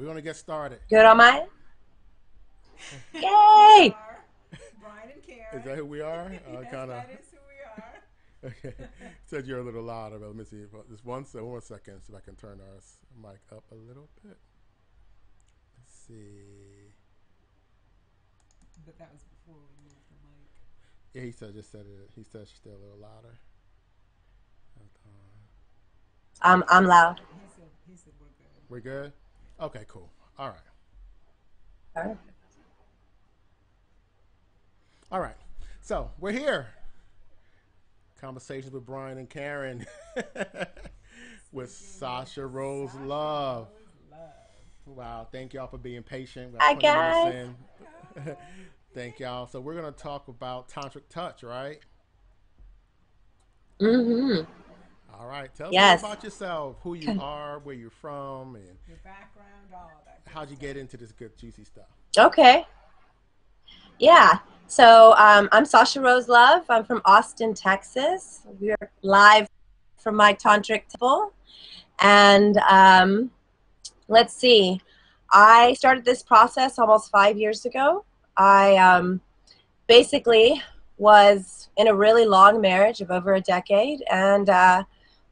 We're going to get started. Good on mine? Yay! Brian and Karen. Is that who we are? Yes, that is who we are. Okay. Said you're a little louder, but let me see. Just one second, so I can turn our mic up a little bit. Let's see. But that was before we moved the mic. Yeah, he said, just said it. He said she's still a little louder. I'm loud. He said we're good. We're good? Okay, cool. All right. All right. All right. So we're here. Conversations with Brian and Karen with Sasha Rose Love. Wow. Thank y'all for being patient. Hi, guys. Thank y'all. So we're going to talk about tantric touch, right? Mm-hmm. All right. Tell us about yourself, who you are, where you're from, and your background, all that. How'd you get into this good, juicy stuff? Okay. Yeah. So I'm Sasha Rose Love. I'm from Austin, Texas. We're live from my tantric temple. And let's see. I started this process almost 5 years ago. I basically was in a really long marriage of over a decade, and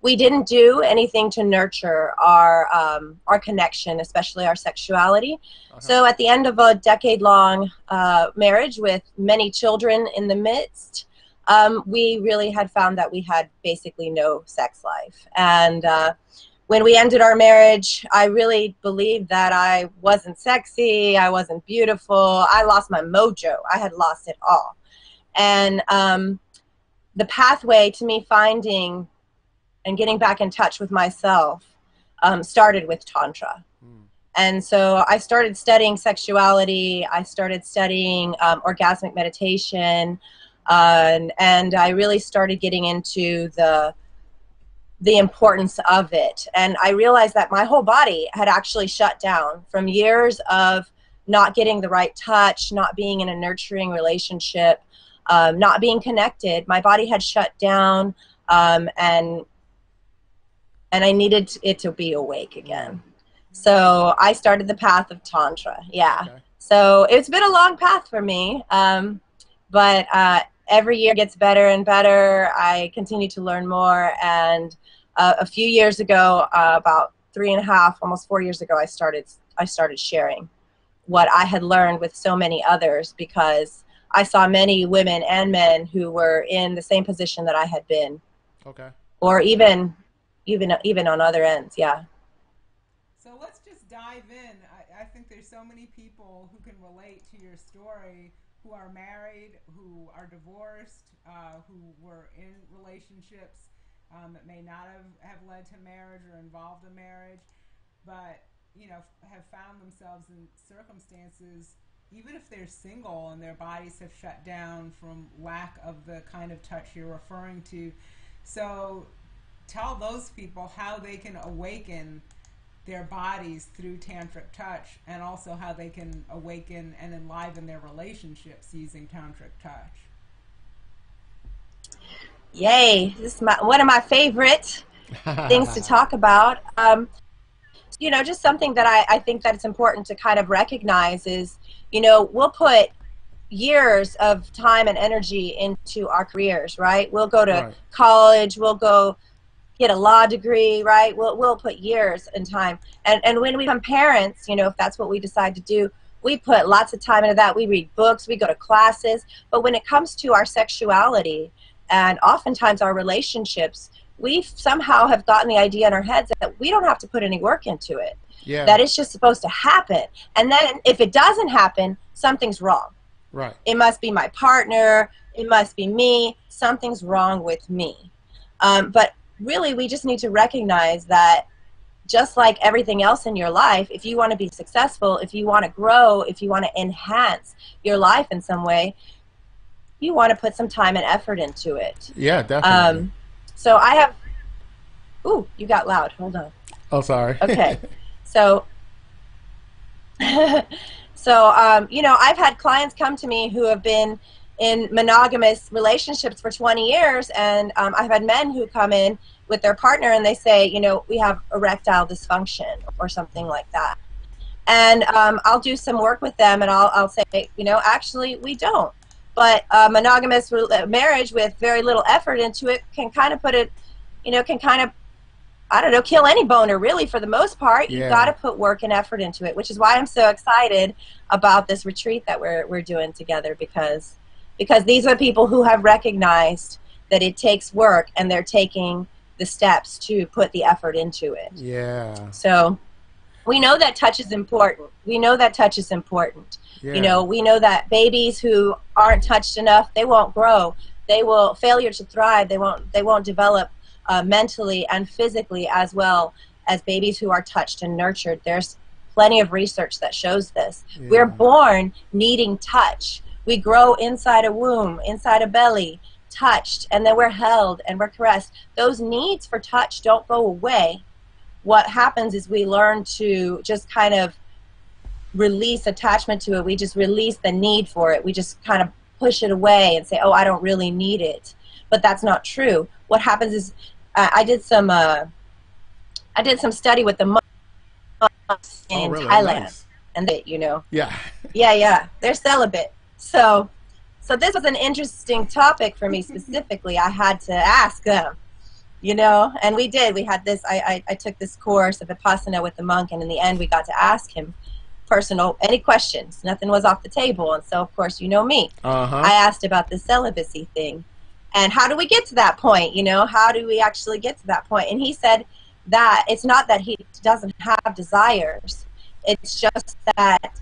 we didn't do anything to nurture our connection, especially our sexuality. Uh-huh. So at the end of a decade-long marriage with many children in the midst, we really had found that we had basically no sex life. And when we ended our marriage, I really believed that I wasn't sexy, I wasn't beautiful, I lost my mojo, I had lost it all. And the pathway to me finding and getting back in touch with myself started with Tantra. Mm. And so I started studying sexuality, I started studying orgasmic meditation, and I really started getting into the importance of it. And I realized that my whole body had actually shut down from years of not getting the right touch, not being in a nurturing relationship, not being connected. My body had shut down, and I needed it to be awake again. So I started the path of Tantra, yeah. Okay. So it's been a long path for me, but every year gets better and better. I continue to learn more, and a few years ago, about 3 and a half, almost 4 years ago, I started sharing what I had learned with so many others, because I saw many women and men who were in the same position that I had been. Okay. Or even on other ends, yeah. So let's just dive in. I think there's so many people who can relate to your story, who are married, who are divorced, who were in relationships that may not have led to marriage or involved a marriage, but you know, have found themselves in circumstances, even if they're single and their bodies have shut down from lack of the kind of touch you're referring to. So tell those people how they can awaken their bodies through tantric touch, and also how they can awaken and enliven their relationships using tantric touch. Yay, this is one of my favorite things to talk about. You know, just something that I think that it's important to kind of recognize is, you know, we'll put years of time and energy into our careers, right? We'll go to college, we'll go get a law degree, right? We'll put years in time. And when we become parents, you know, if that's what we decide to do, we put lots of time into that. We read books, we go to classes. But when it comes to our sexuality and oftentimes our relationships, we somehow have gotten the idea in our heads that we don't have to put any work into it. Yeah. That it's just supposed to happen. And then if it doesn't happen, something's wrong. Right. It must be my partner. It must be me. Something's wrong with me. But really, we just need to recognize that just like everything else in your life, if you want to be successful, if you want to grow, if you want to enhance your life in some way, you want to put some time and effort into it. Yeah, definitely. So I have, ooh, you got loud. Hold on. Oh, sorry. Okay. So, you know, I've had clients come to me who have been in monogamous relationships for 20 years, and I've had men who come in with their partner and they say, you know, we have erectile dysfunction or something like that. And I'll do some work with them, and I'll say, you know, actually, we don't. But monogamous marriage with very little effort into it can kind of put it, you know, can kind of, I don't know, kill any boner, really, for the most part. Yeah. You've got to put work and effort into it, which is why I'm so excited about this retreat that we're doing together, because these are people who have recognized that it takes work, and they're taking the steps to put the effort into it. Yeah. So we know that touch is important. We know that touch is important. Yeah. You know, we know that babies who aren't touched enough, they won't grow. They will failure to thrive. They won't develop mentally and physically as well as babies who are touched and nurtured. There's plenty of research that shows this. Yeah. We're born needing touch. We grow inside a womb, inside a belly, touched, and then we're held and we're caressed. Those needs for touch don't go away. What happens is we learn to just kind of release attachment to it. We just release the need for it. We just kind of push it away and say, oh, I don't really need it. But that's not true. What happens is I did some study with the monks in Thailand. Nice. And they, you know. Yeah. Yeah, yeah. They're celibate. So this was an interesting topic for me specifically. I had to ask them, you know, and we did. We had this, I took this course of Vipassana with the monk, and in the end we got to ask him any questions. Nothing was off the table, and so, of course, you know me. Uh-huh. I asked about the celibacy thing, and how do we get to that point, you know? How do we actually get to that point? And he said that it's not that he doesn't have desires. It's just that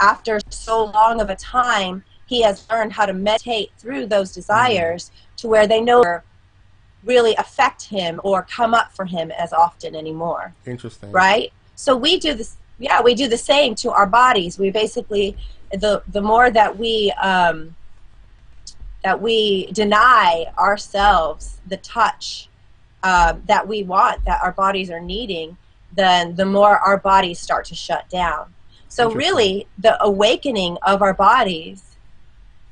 after so long of a time, he has learned how to meditate through those desires to where they no longer really affect him or come up for him as often anymore. Interesting. Right? So we do this, yeah, we do the same to our bodies. We basically, the more that we deny ourselves the touch that we want, that our bodies are needing, then the more our bodies start to shut down. So really, the awakening of our bodies,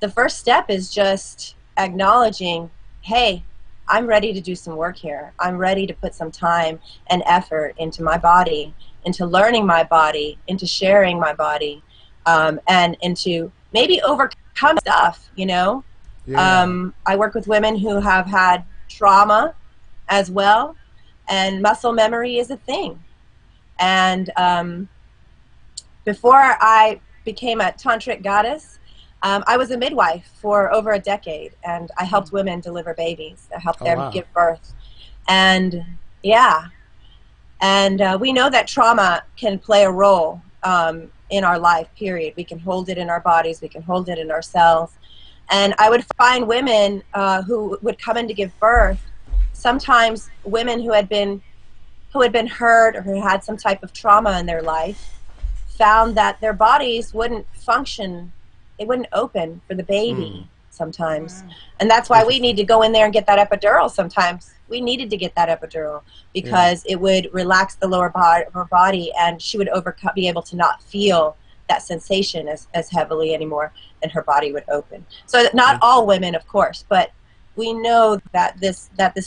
the first step is just acknowledging, hey, I'm ready to do some work here. I'm ready to put some time and effort into my body, into learning my body, into sharing my body, and into maybe overcome stuff, you know? Yeah. I work with women who have had trauma as well, and muscle memory is a thing. And before I became a tantric goddess, I was a midwife for over a decade, and I helped women deliver babies. I helped them give birth. And, yeah. And we know that trauma can play a role in our life, period. We can hold it in our bodies. We can hold it in ourselves. And I would find women who would come in to give birth, sometimes women who had been hurt or who had some type of trauma in their life, found that their bodies wouldn't function. It wouldn't open for the baby sometimes. Yeah. And that's why we need to go in there and get that epidural sometimes. We needed to get that epidural because it would relax the lower body of her body, and she would be able to not feel that sensation as heavily anymore, and her body would open. So not all women, of course, but we know that this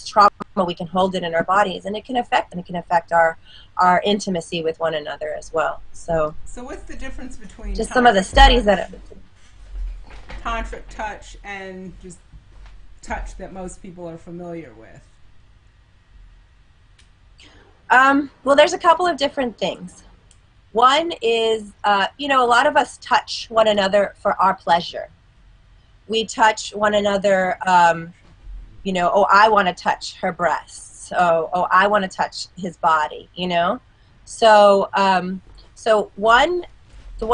trauma, we can hold it in our bodies, and it can affect our intimacy with one another as well. So what's the difference between just some of the studies that tantric touch and just touch that most people are familiar with? Well, there's a couple of different things. One is, you know, a lot of us touch one another for our pleasure. We touch one another, you know, oh, I want to touch her breasts. Oh, I want to touch his body, you know? So, one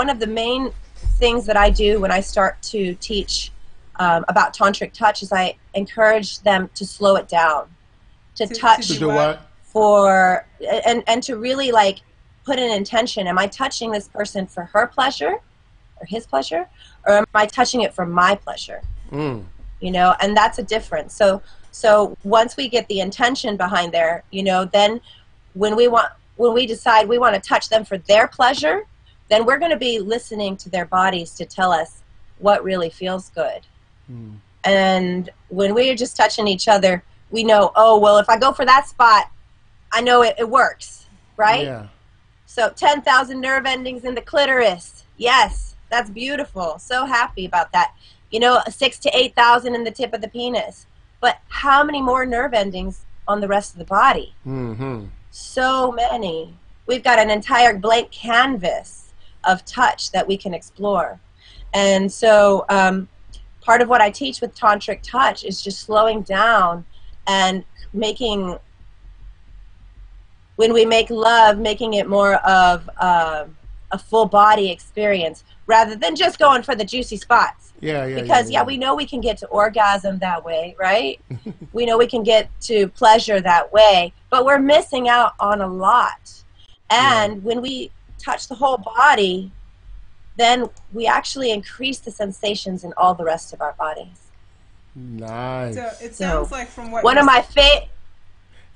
of the main things that I do when I start to teach about tantric touch is I encourage them to slow it down, to touch to do what? and to really like put an intention. Am I touching this person for her pleasure or his pleasure, or am I touching it for my pleasure? You know, and that's a difference. So once we get the intention behind there, you know, then when we decide we want to touch them for their pleasure, then we're going to be listening to their bodies to tell us what really feels good. And when we're just touching each other, we know, oh, well, if I go for that spot, I know it works, right? Yeah. So 10,000 nerve endings in the clitoris. Yes, that's beautiful. So happy about that. You know, 6,000 to 8,000 in the tip of the penis. But how many more nerve endings on the rest of the body? Mm-hmm. So many. We've got an entire blank canvas of touch that we can explore. And so part of what I teach with tantric touch is just slowing down and making, when we make love, making it more of a full body experience rather than just going for the juicy spots. Yeah. Because yeah, we know we can get to orgasm that way, right? We know we can get to pleasure that way, but we're missing out on a lot. And when we touch the whole body, then we actually increase the sensations in all the rest of our bodies. Nice. So it sounds like from what one of my favorite.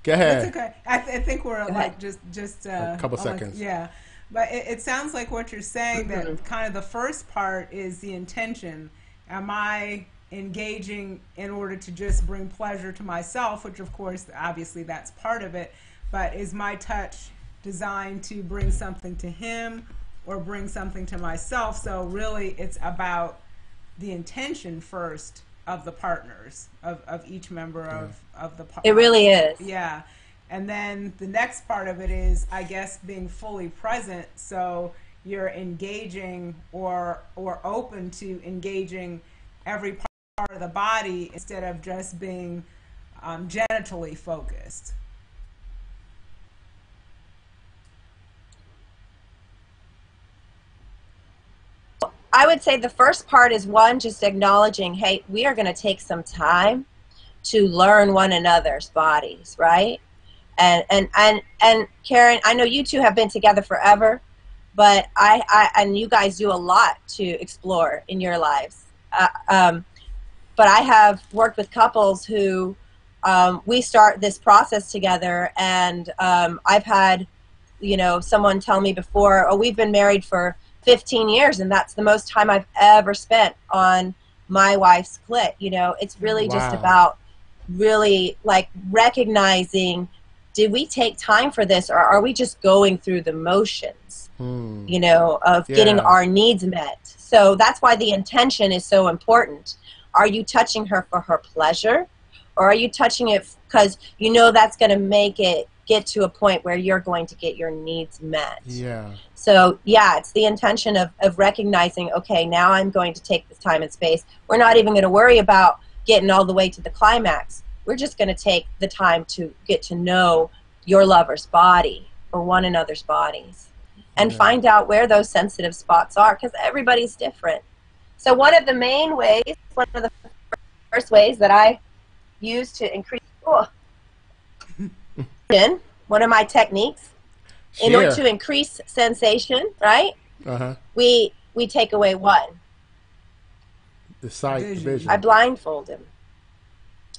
Go ahead. It's okay. I think we're like just a couple seconds. Yeah, but it sounds like what you're saying that kind of the first part is the intention. Am I engaging in order to just bring pleasure to myself? Which of course, obviously, that's part of it. But is my touch designed to bring something to him? Or bring something to myself? So really it's about the intention first of the partners, of each member of the partner. It really is. Yeah. And then the next part of it is, I guess, being fully present. So you're engaging or open to engaging every part of the body instead of just being genitally focused. I would say the first part is, one, just acknowledging, hey, we are going to take some time to learn one another's bodies, right? And Karen, I know you two have been together forever, but and you guys do a lot to explore in your lives. But I have worked with couples who we start this process together, and I've had, you know, someone tell me before, oh, we've been married for 15 years, and that's the most time I've ever spent on my wife's clit. You know, it's really just about really like recognizing, did we take time for this, or are we just going through the motions, you know, of getting our needs met? So that's why the intention is so important. Are you touching her for her pleasure, or are you touching it because you know that's going to make it get to a point where you're going to get your needs met? Yeah. So, yeah, it's the intention of recognizing, okay, now I'm going to take this time and space. We're not even going to worry about getting all the way to the climax. We're just going to take the time to get to know your lover's body or one another's bodies and find out where those sensitive spots are, because everybody's different. So one of the main ways, one of the first ways that I use to increase... one of my techniques, in order to increase sensation, right? We take away one. The sight, the vision. I blindfold him.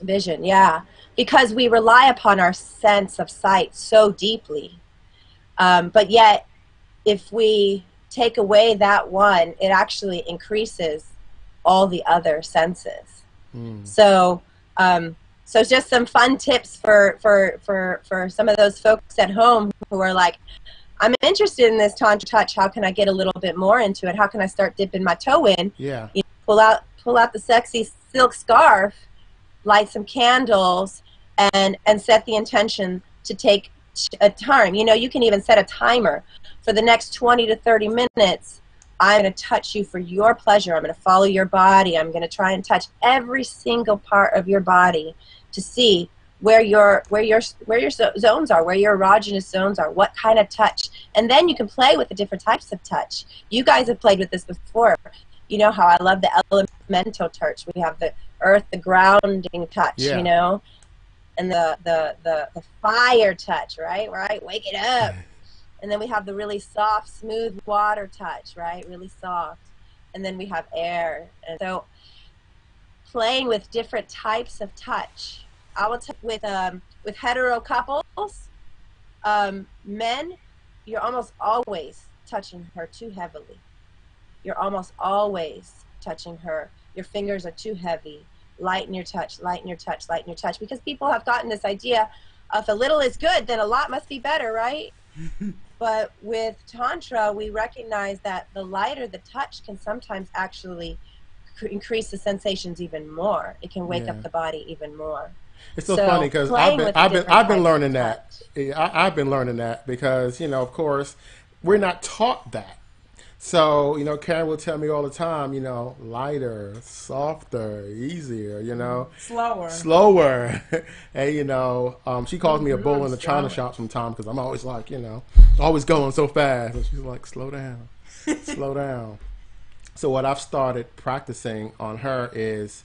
Vision, yeah. Because we rely upon our sense of sight so deeply. But yet, if we take away that one, it actually increases all the other senses. So... So just some fun tips for some of those folks at home who are like, I'm interested in this tantra touch. How can I get a little bit more into it? How can I start dipping my toe in? Yeah. You know, pull out the sexy silk scarf, light some candles, and set the intention to take a time. You know, you can even set a timer for the next 20 to 30 minutes. I'm going to touch you for your pleasure. I'm going to follow your body. I'm going to try and touch every single part of your body to see where your zones are, where your erogenous zones are, what kind of touch. And then you can play with the different types of touch. You guys have played with this before. You know how I love the elemental touch. We have the earth, the grounding touch, you know, and the fire touch, right? Right? Wake it up. And then we have the really soft, smooth water touch, right? Really soft. And then we have air. And so playing with different types of touch. I will tell you, with hetero couples, men, you're almost always touching her too heavily. You're almost always touching her. Your fingers are too heavy. Lighten your touch, lighten your touch, lighten your touch. Because people have gotten this idea of if a little is good, then a lot must be better, right? But with Tantra, we recognize that the lighter the touch can sometimes actually increase the sensations even more. It can wake up the body even more. It's so funny because I've been learning that. I've been learning that because, you know, of course, we're not taught that. So, you know, Karen will tell me all the time, you know, lighter, softer, easier, you know. Slower. Slower. And, you know, she calls me a bull in the china shop sometimes because I'm always like, you know, always going so fast. And she's like, slow down, slow down. So what I've started practicing on her is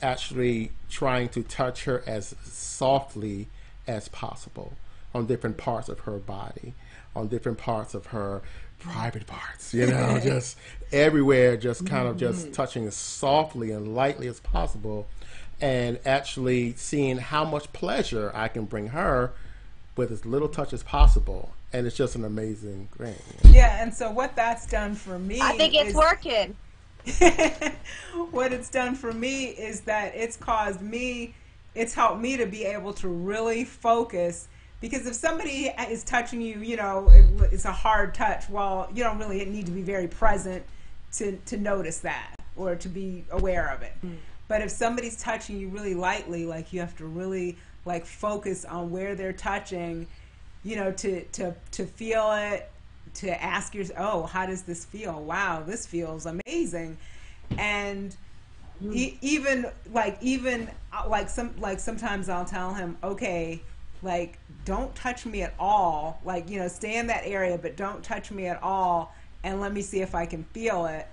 actually trying to touch her as softly as possible on different parts of her body, on different parts of her private parts, you know, just everywhere, just kind of just touching as softly and lightly as possible, and actually seeing how much pleasure I can bring her with as little touch as possible. And it's just an amazing thing. Yeah, and so what that's done for me, I think it's working. What it's done for me is that it's caused me, it's helped me to be able to really focus. Because if somebody is touching you, you know, it's a hard touch, well, you don't really need to be very present to notice that or to be aware of it. But if somebody's touching you really lightly, like you have to really like focus on where they're touching, you know, to feel it, to ask yourself, oh, how does this feel? Wow, this feels amazing. And sometimes I'll tell him, okay, like, don't touch me at all. Like, you know, stay in that area, but don't touch me at all. And let me see if I can feel it.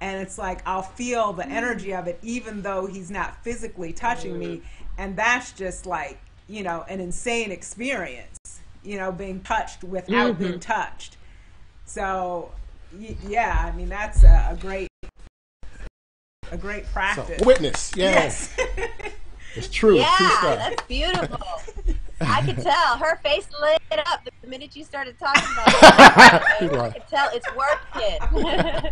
And it's like, I'll feel the energy of it, even though he's not physically touching me. And that's just like, you know, an insane experience, you know, being touched without being touched. So, yeah, I mean, that's a great practice. So, witness, yes. It's true. Yeah, true stuff. That's beautiful. I could tell her face lit up the minute you started talking about it. I could tell it's working.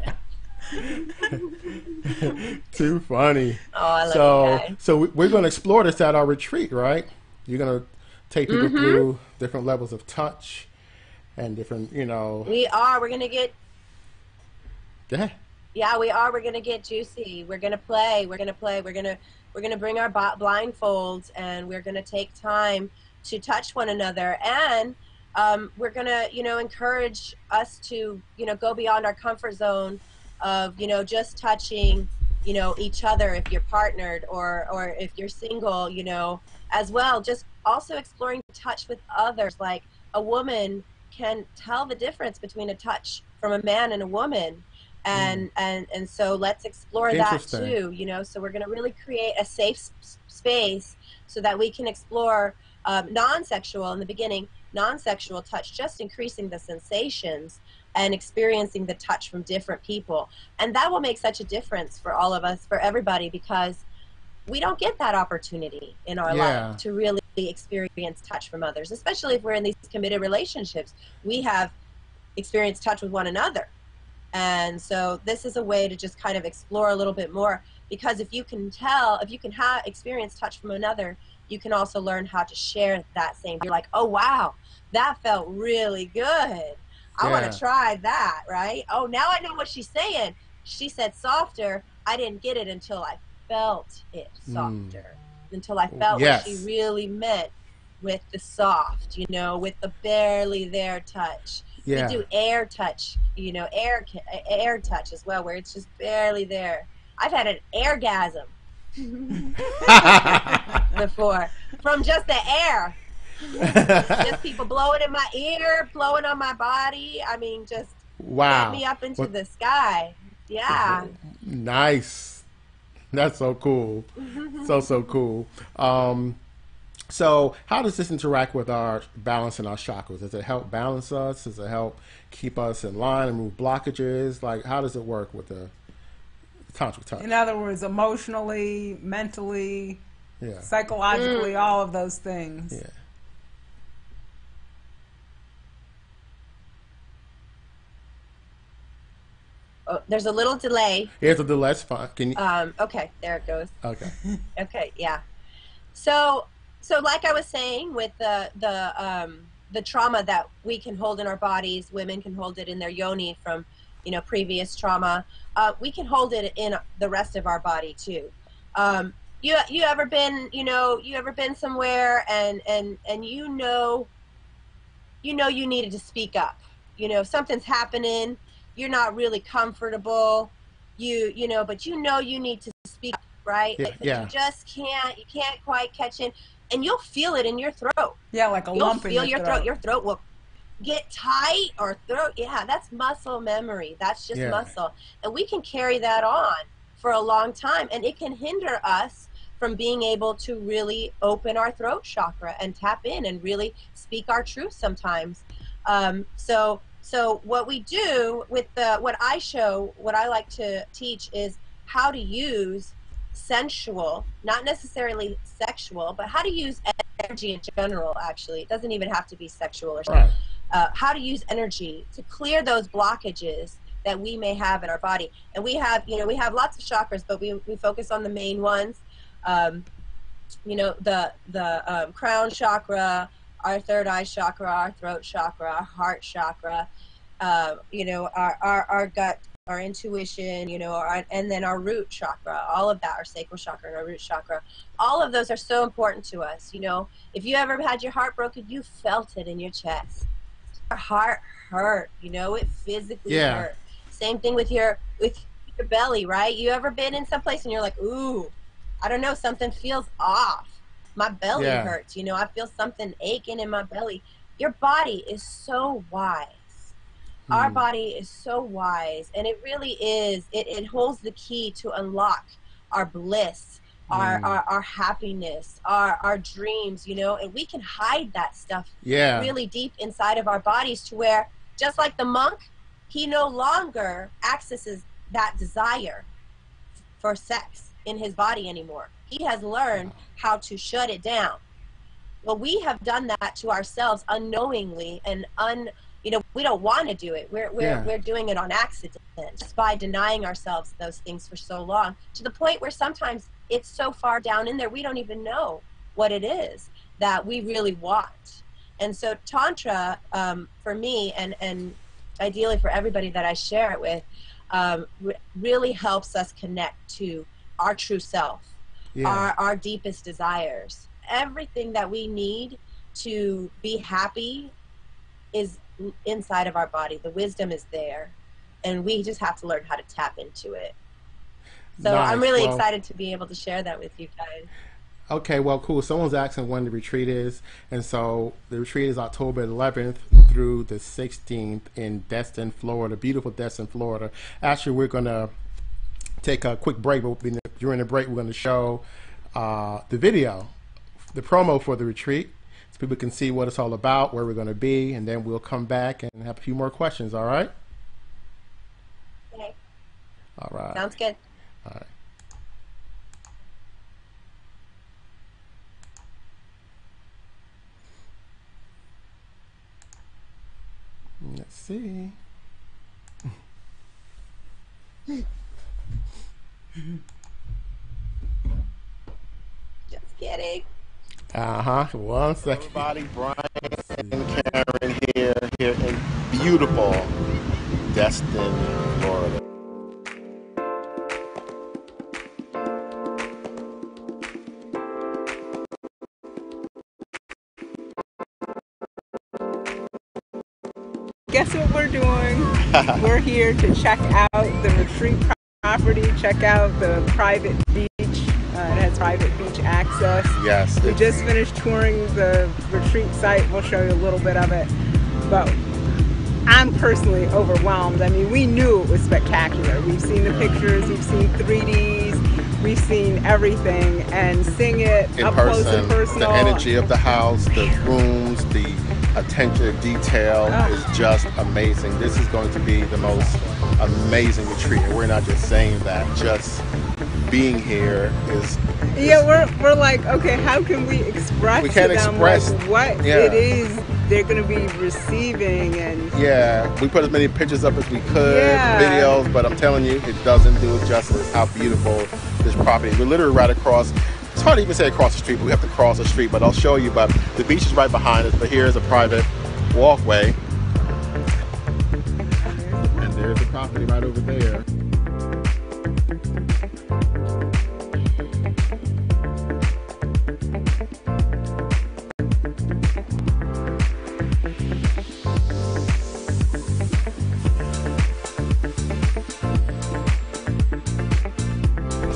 Too funny. Oh, I love that. So we're going to explore this at our retreat, right? You're going to take people through different levels of touch and different, you know. We are. We're going to get. Yeah. Yeah, we are. We're going to get juicy. We're going to play. We're going to play. We're going to bring our blindfolds, and we're going to take time to touch one another, and we're going to, you know, encourage us to, you know, go beyond our comfort zone of, you know, just touching, you know, each other if you're partnered or if you're single, you know, as well. Just also exploring touch with others. Like, a woman can tell the difference between a touch from a man and a woman. And so let's explore that too, you know. So we're going to really create a safe space so that we can explore non-sexual, in the beginning, non-sexual touch, just increasing the sensations and experiencing the touch from different people. And that will make such a difference for all of us, for everybody, because we don't get that opportunity in our life to really experience touch from others, especially if we're in these committed relationships. We have experienced touch with one another. And so this is a way to just kind of explore a little bit more, because if you can tell, if you can experience touch from another, you can also learn how to share that same. You're like, oh, wow, that felt really good. I want to try that, right? Oh, now I know what she's saying. She said softer. I didn't get it until I felt it softer, until I felt what she really meant with the soft, you know, with the barely there touch. Yeah. We do air touch, you know, air touch as well, where it's just barely there. I've had an airgasm before from just the air. Just people blowing in my ear, blowing on my body. I mean, just wow, get me up into the sky. Yeah. Nice. That's so cool. So cool. So how does this interact with our balance and our chakras? Does it help balance us? Does it help keep us in line and remove blockages? Like, how does it work with the tantric touch? In other words, emotionally, mentally, psychologically, all of those things. Yeah. Oh, there's a little delay. Here's a delay. That's fine. Can you? Okay, there it goes. Okay. Okay, yeah. So like I was saying, with the the trauma that we can hold in our bodies, women can hold it in their yoni from, you know, previous trauma. We can hold it in the rest of our body too. You ever been, you ever been somewhere and you needed to speak up. You know, something's happening, you're not really comfortable, but you need to speak up, right? Yeah, yeah. You just can't, you can't quite catch in. And you'll feel it in your throat. Yeah, like a lump in your throat. You'll feel your throat will get tight or throat. Yeah, that's muscle memory. That's just muscle. And we can carry that on for a long time. And it can hinder us from being able to really open our throat chakra and tap in and really speak our truth sometimes. So what we do with what I show, what I like to teach is how to use sensual, not necessarily sexual, but how to use energy in general, actually. It doesn't even have to be sexual or something. Right. How to use energy to clear those blockages that we may have in our body. And we have, we have lots of chakras, but we focus on the main ones. The crown chakra, our third eye chakra, our throat chakra, our heart chakra, our gut, our intuition, and then our root chakra, all of that, our sacral chakra and our root chakra. All of those are so important to us, If you ever had your heart broken, you felt it in your chest. Your heart hurt, it physically hurt. Same thing with your belly, right? You ever been in some place and you're like, ooh, I don't know, something feels off. My belly hurts, I feel something aching in my belly. Your body is so wise. Mm. Our body is so wise, and it really is. It holds the key to unlock our bliss, our happiness, our dreams, and we can hide that stuff really deep inside of our bodies to where, just like the monk, he no longer accesses that desire for sex in his body anymore. He has learned how to shut it down. Well, we have done that to ourselves unknowingly, and we don't want to do it. We're doing it on accident just by denying ourselves those things for so long, to the point where sometimes it's so far down in there we don't even know what it is that we really want. And so Tantra, for me, and ideally for everybody that I share it with, really helps us connect to our true self. Yeah. Our deepest desires. Everything that we need to be happy is inside of our body. The wisdom is there, and we just have to learn how to tap into it. So nice. I'm really excited to be able to share that with you guys. Okay, well, cool. Someone's asking when the retreat is, and so the retreat is October 11th through the 16th in Destin, Florida. Beautiful Destin, Florida. Actually, we're going to take a quick break, but during the break we're going to show the video, the promo for the retreat, so people can see what it's all about, where we're going to be, and then we'll come back and have a few more questions. All right? Okay. All right. Sounds good. All right. Let's see. Just kidding. One second. Everybody, Brian and Karen here in beautiful Destin, Florida. Guess what we're doing? We're here to check out the retreat property, check out the private beach. It has private beach access. Yes. We just finished touring the retreat site. We'll show you a little bit of it. But I'm personally overwhelmed. I mean, we knew it was spectacular. We've seen the pictures, we've seen 3Ds, we've seen everything, and seeing it up close and personal. The energy of the house, the rooms, the attention to detail is just amazing. This is going to be the most amazing retreat, and we're not just saying that. Just being here is we're like, okay, how can we express to them what it is they're going to be receiving? And we put as many pictures up as we could, videos, but I'm telling you, it doesn't do it justice how beautiful this property is. We're literally right across. It's hard to even say across the street, but we have to cross the street. But I'll show you. But the beach is right behind us. But here's a private walkway. And there's a property right over there.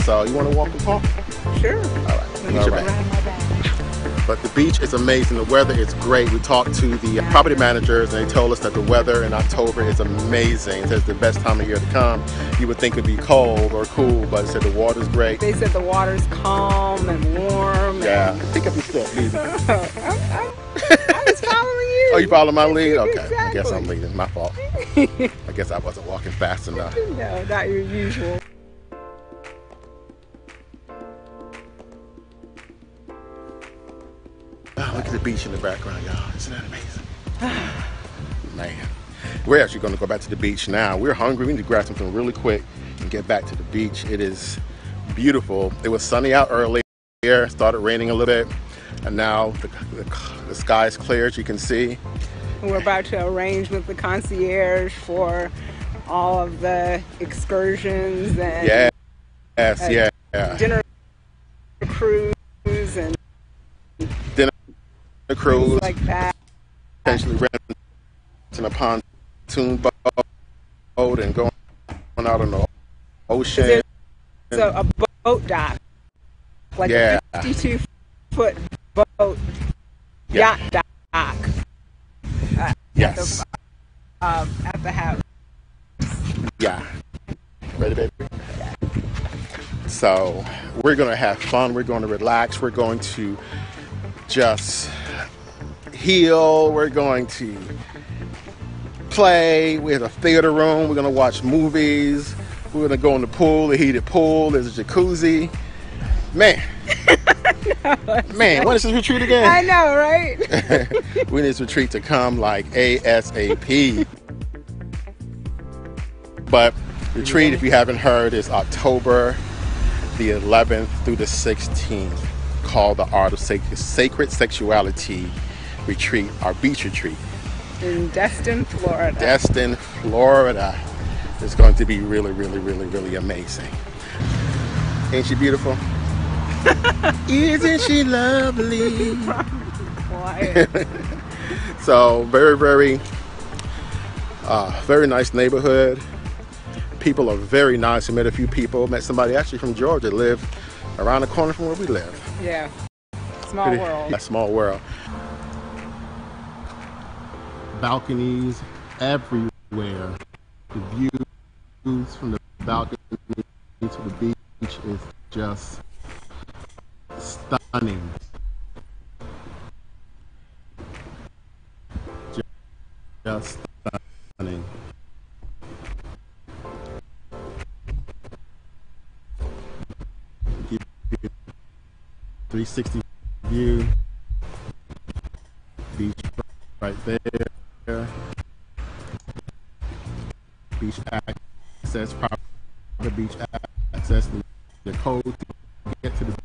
So you want to walk and talk? Sure. All right. All right. But the beach is amazing. The weather is great. We talked to the property managers and they told us that the weather in October is amazing. It says the best time of year to come. You would think it'd be cold or cool, but it said the water's great. They said the water's calm and warm. Yeah. Pick up your stuff, please. I was following you. Oh, you followed my lead? Okay. Exactly. I guess I'm leading. It's my fault. I guess I wasn't walking fast enough. No, not your usual. Look at the beach in the background, y'all. Isn't that amazing? Man, we're actually going to go back to the beach now. We're hungry. We need to grab something really quick and get back to the beach. It is beautiful. It was sunny out earlier. It started raining a little bit, and now the sky is clear, as you can see. We're about to arrange with the concierge for all of the excursions and dinner cruise and the cruise like that, potentially renting a pontoon boat and going out on the ocean. So a boat dock, like a 52-foot boat yacht dock. Yes. At the house. Yeah. Ready, baby? Yeah. So we're gonna have fun. We're going to relax. We're going to just heal. We're going to play. We have a theater room. We're going to watch movies. We're going to go in the pool, the heated pool. There's a jacuzzi. Man. Man, when is this retreat again? I know, right? We need this retreat to come like ASAP. But retreat, if you haven't heard, is October the 11th through the 16th. Called the Art of Sacred Sexuality Retreat, our beach retreat. In Destin, Florida. Destin, Florida. It's going to be really, really, really, really amazing. Ain't she beautiful? Isn't she lovely? So very, very, very nice neighborhood. People are very nice. We met a few people. Met somebody actually from Georgia lived around the corner from where we live. Yeah. Small world. Yeah, small world. Balconies everywhere. The views from the balcony to the beach is just stunning. Just stunning. .360 view, beach right there, beach access, the beach access, the code to get to the beach.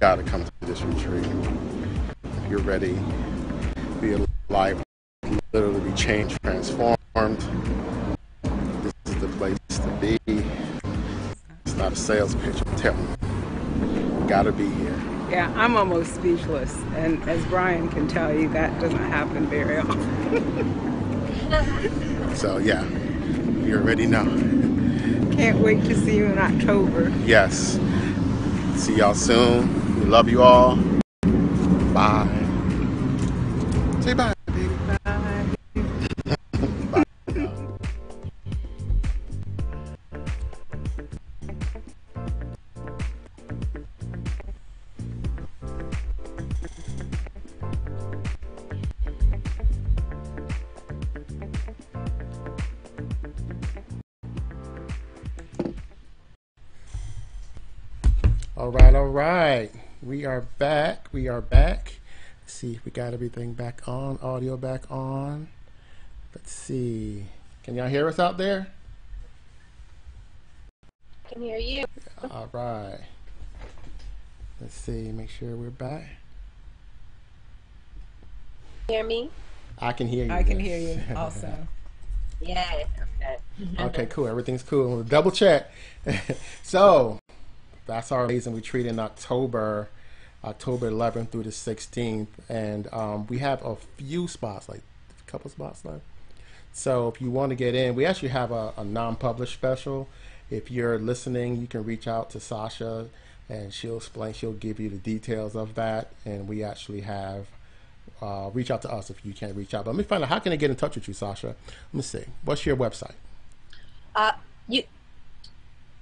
Gotta come to this retreat. If you're ready, your life will literally be changed, transformed. This is the place to be. It's not a sales pitch, I'm telling you. You gotta be here. Yeah, I'm almost speechless, and as Brian can tell you, that doesn't happen very often. So yeah, you're ready now. Can't wait to see you in October. Yes. See y'all soon. We love you all. Bye. Say bye, baby. Bye. Bye. All right. We are back. Let's see if we got everything back on, audio back on. Let's see. Can y'all hear us out there? I can hear you. All right. Let's see. Make sure we're back. Hear me? I can hear you. I can hear you also. Yeah. Okay. Okay, cool. Everything's cool. We'll double check. So that's our amazing retreat in October 11th through the 16th. And we have a few spots, like a couple spots left. So if you want to get in, we actually have a non-published special. If you're listening, you can reach out to Sasha and she'll give you the details of that. And we actually have reach out to us if you can't reach out. But let me find out, how can I get in touch with you, Sasha? Let me see. What's your website? You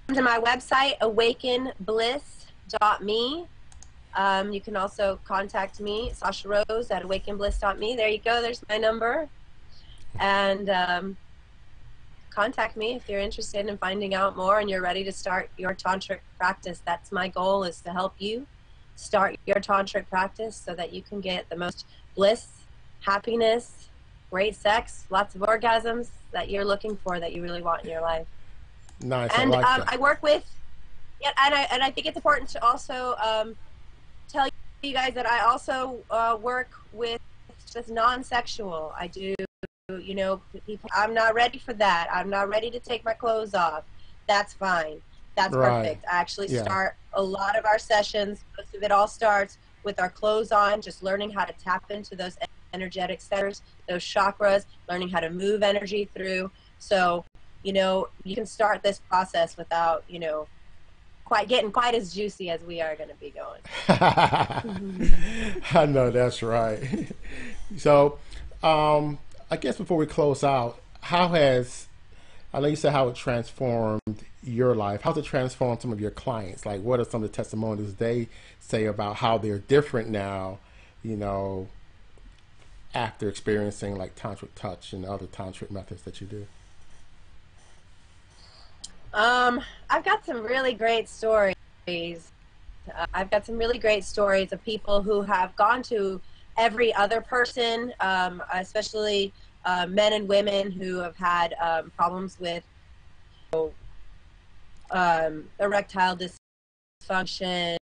come to my website, AwakenBliss.me. You can also contact me, Sasha Rose at AwakenBliss.me. There you go. There's my number. And contact me if you're interested in finding out more and you're ready to start your tantric practice. That's my goal, is to help you start your tantric practice so that you can get the most bliss, happiness, great sex, lots of orgasms that you're looking for, that you really want in your life. Nice. And I, like that. I work with, yeah, and I think it's important to also tell you guys that I also work with just non-sexual. I do, you know, people, I'm not ready for that. I'm not ready to take my clothes off. That's fine. That's right. Perfect. I actually start a lot of our sessions, most of it all starts with our clothes on, just learning how to tap into those energetic centers, those chakras, learning how to move energy through. So, you know, you can start this process without, you know, getting quite as juicy as we are going to be going. I know, that's right. So, I guess before we close out, I know you said how it transformed your life. How's it transformed some of your clients? Like, what are some of the testimonials they say about how they're different now, you know, after experiencing like tantric touch and other tantric methods that you do? I've got some really great stories. I've got some really great stories of people who have gone to every other person, especially men and women who have had problems with, you know, erectile dysfunction,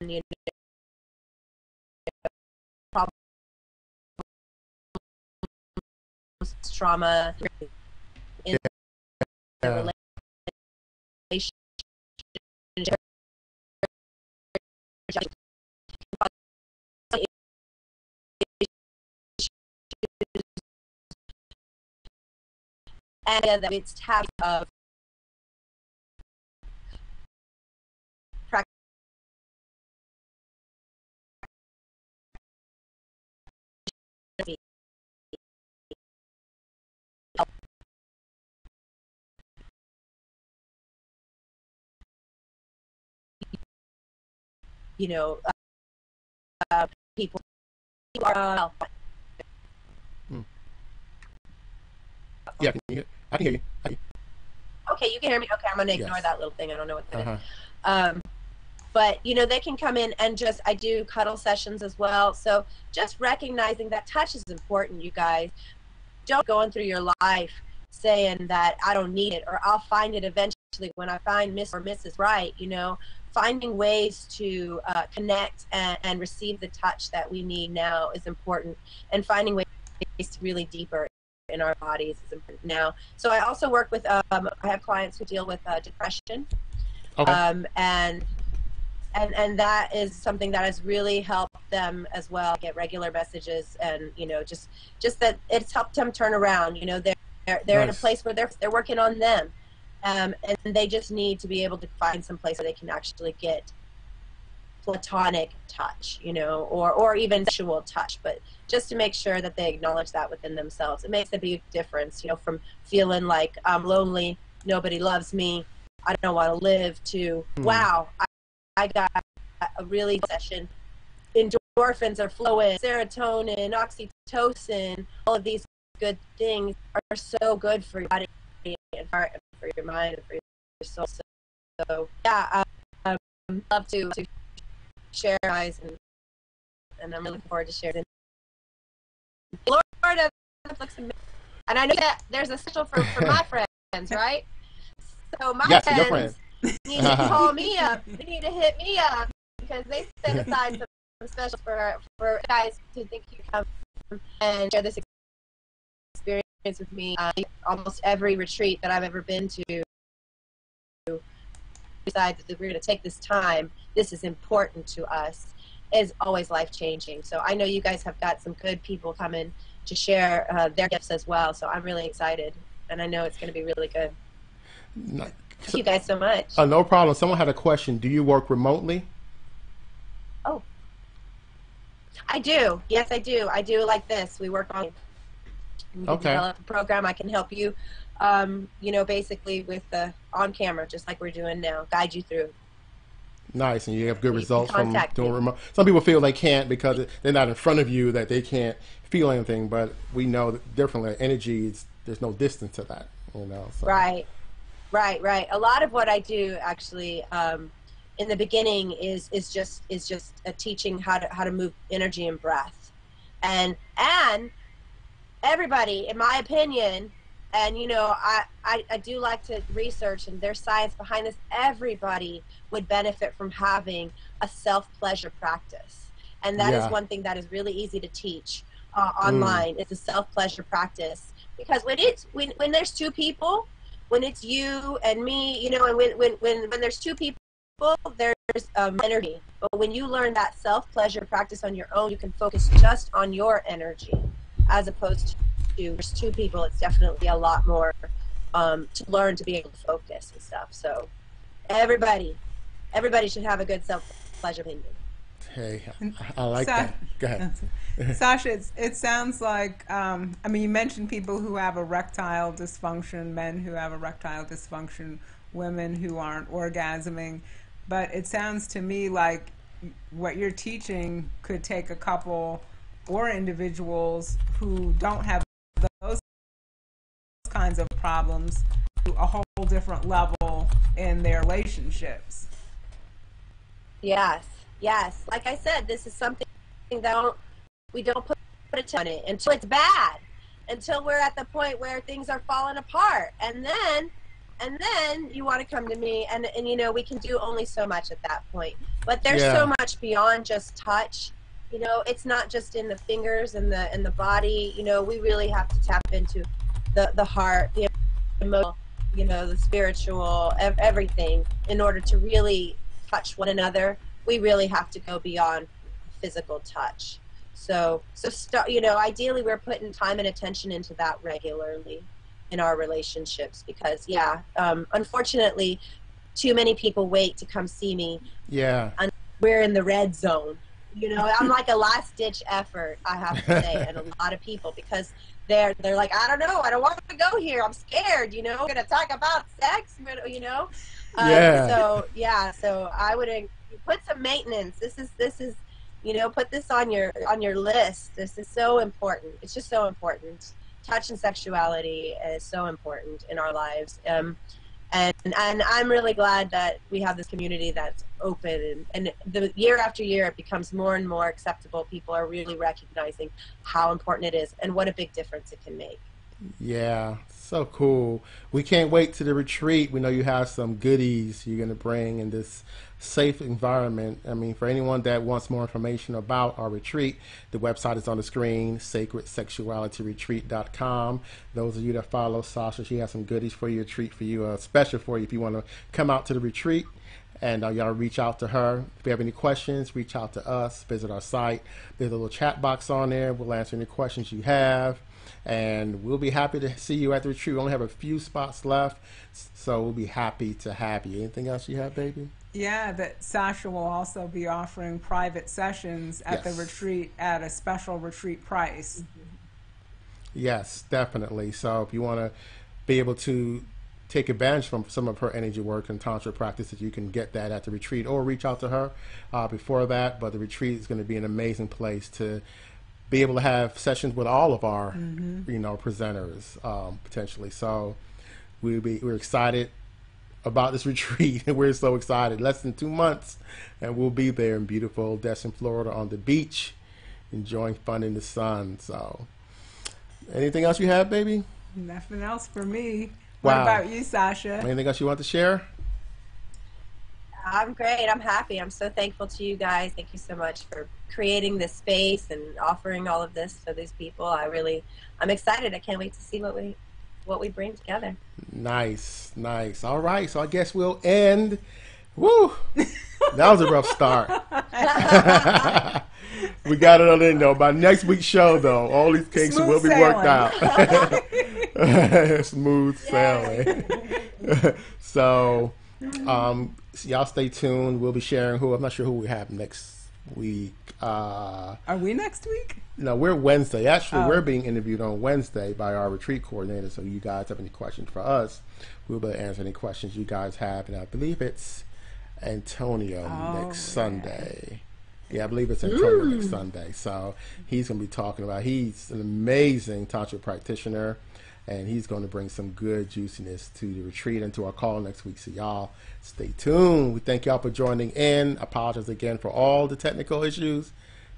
you know, problems, trauma in the relationship. And that it's tab of practice. You know, people who are yeah. I can hear you. Okay, you can hear me. Okay, I'm going to ignore that little thing. I don't know what that is. But, you know, they can come in and just, I do cuddle sessions as well. So just recognizing that touch is important, you guys. Don't go on through your life saying that I don't need it, or I'll find it eventually when I find Miss or Mrs. Right, you know. Finding ways to connect and receive the touch that we need now is important. And finding ways to really deeper in our bodies is important now. So I also work with, I have clients who deal with depression. Okay. And that is something that has really helped them as well, get regular messages, and, you know, just that it's helped them turn around. You know, they're nice. In a place where they're working on them, and they just need to be able to find some place where they can actually get platonic touch, you know, or even sexual touch, but just to make sure that they acknowledge that within themselves. It makes a big difference, you know, from feeling like I'm lonely, nobody loves me, I don't want to live, to wow, I got a really session, endorphins are flowing, serotonin, oxytocin, all of these good things are so good for your body and heart and for your mind and for your soul. So So yeah, I'd love to share, guys, and I'm really looking forward to sharing. Florida, and I know that there's a special for my friends, right? So my friends need to call me up. They need to hit me up because they set aside some specials for guys who think you come and share this experience with me. Almost every retreat that I've ever been to, decide that we're going to take this time, this is important to us, is always life-changing. So I know you guys have got some good people coming to share their gifts as well, so I'm really excited, and I know it's going to be really good. Thank you guys so much. No problem. Someone had a question. Do you work remotely? Oh, I do. Yes, I do. I do like this. We work on develop a program. I can help you, you know, basically with the on-camera, just like we're doing now, guide you through. Nice, and you have good results from doing remote. Some people feel they can't because they're not in front of you, that they can't feel anything, but we know that differently. Energy is, there's no distance to that, you know. So. Right, right, right. A lot of what I do actually in the beginning is just a teaching how to move energy and breath, and everybody, in my opinion. And, you know, I do like to research, and there's science behind this. Everybody would benefit from having a self-pleasure practice. And that is one thing that is really easy to teach online. It's a self-pleasure practice. Because when there's two people, when it's you and me, you know, and when there's two people, there's energy. But when you learn that self-pleasure practice on your own, you can focus just on your energy as opposed to there's two people. It's definitely a lot more to learn to be able to focus and stuff. So everybody should have a good self-pleasure opinion. Hey, I like that. Go ahead. Sasha, it sounds like, I mean, you mentioned people who have erectile dysfunction, men who have erectile dysfunction, women who aren't orgasming, but it sounds to me like what you're teaching could take a couple or individuals who don't have those kinds of problems to a whole different level in their relationships. Yes, yes. Like I said, this is something that we don't put a ton on it until it's bad, until we're at the point where things are falling apart, and then you want to come to me, and you know, we can do only so much at that point. But there's so much beyond just touch. You know, it's not just in the fingers and the body. You know, we really have to tap into the heart, the emotional, you know, the spiritual, everything. In order to really touch one another, we really have to go beyond physical touch. So you know, ideally, we're putting time and attention into that regularly in our relationships because, unfortunately, too many people wait to come see me. Yeah, and we're in the red zone. You know, I'm like a last-ditch effort, I have to say, and a lot of people, because they're like, I don't know, I don't want to go here, I'm scared, you know, we're going to talk about sex, you know? So I would put some maintenance. This is, you know, put this on your list. This is so important. It's just so important. Touch and sexuality is so important in our lives. And I'm really glad that we have this community that's open, and the year after year it becomes more and more acceptable. People are really recognizing how important it is and what a big difference it can make. Yeah, so cool. We can't wait to the retreat. We know you have some goodies you're going to bring in this safe environment. I mean, for anyone that wants more information about our retreat, the website is on the screen, sacredsexualityretreat.com. Those of you that follow Sasha, she has some goodies for you, a treat for you, a special for you if you want to come out to the retreat. And y'all reach out to her. If you have any questions, reach out to us, visit our site. There's a little chat box on there. We'll answer any questions you have. And we'll be happy to see you at the retreat. We only have a few spots left, so we'll be happy to have you. Anything else you have, baby? Yeah, that Sasha will also be offering private sessions at the retreat at a special retreat price. Yes, definitely. So if you want to be able to take advantage from some of her energy work and tantra practices, you can get that at the retreat or reach out to her before that. But the retreat is going to be an amazing place to be able to have sessions with all of our, you know, presenters potentially. So we're excited about this retreat, and we're so excited. Less than 2 months, and we'll be there in beautiful Destin, Florida, on the beach, enjoying fun in the sun. So, anything else you have, baby? Nothing else for me. Wow. What about you, Sasha? Anything else you want to share? I'm great. I'm happy. I'm so thankful to you guys. Thank you so much for creating this space and offering all of this for these people. I'm excited. I can't wait to see what we bring together. Nice, nice. All right. So I guess we'll end. Woo! That was a rough start. We got it on in though. By next week's show though, all these kinks will be worked out. Smooth sailing. So y'all stay tuned. We'll be sharing who. I'm not sure who we have next week. Are we next week? No, we're Wednesday. Actually, we're being interviewed on Wednesday by our retreat coordinator. So you guys have any questions for us, we'll be able to answer any questions you guys have. And I believe it's Antonio next Sunday. Yeah, I believe it's Antonio next Sunday. So he's going to be talking about, he's an amazing Tantra practitioner, and he's going to bring some good juiciness to the retreat and to our call next week. So y'all stay tuned. We thank y'all for joining in. Apologize again for all the technical issues.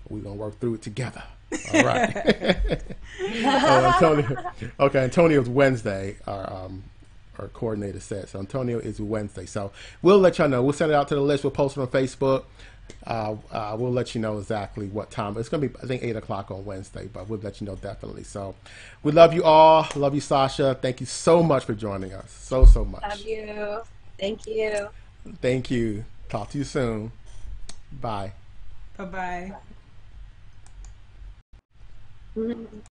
We're going to work through it together. All right. Antonio. Okay, Antonio's Wednesday, our coordinator said. So Antonio is Wednesday. So we'll let y'all know. We'll send it out to the list. We'll post it on Facebook. We'll let you know exactly what time. It's going to be, I think, 8 o'clock on Wednesday, but we'll let you know definitely. So we love you all. Love you, Sasha. Thank you so much for joining us. So, so much. Love you. Thank you. Thank you. Talk to you soon. Bye. Bye-bye.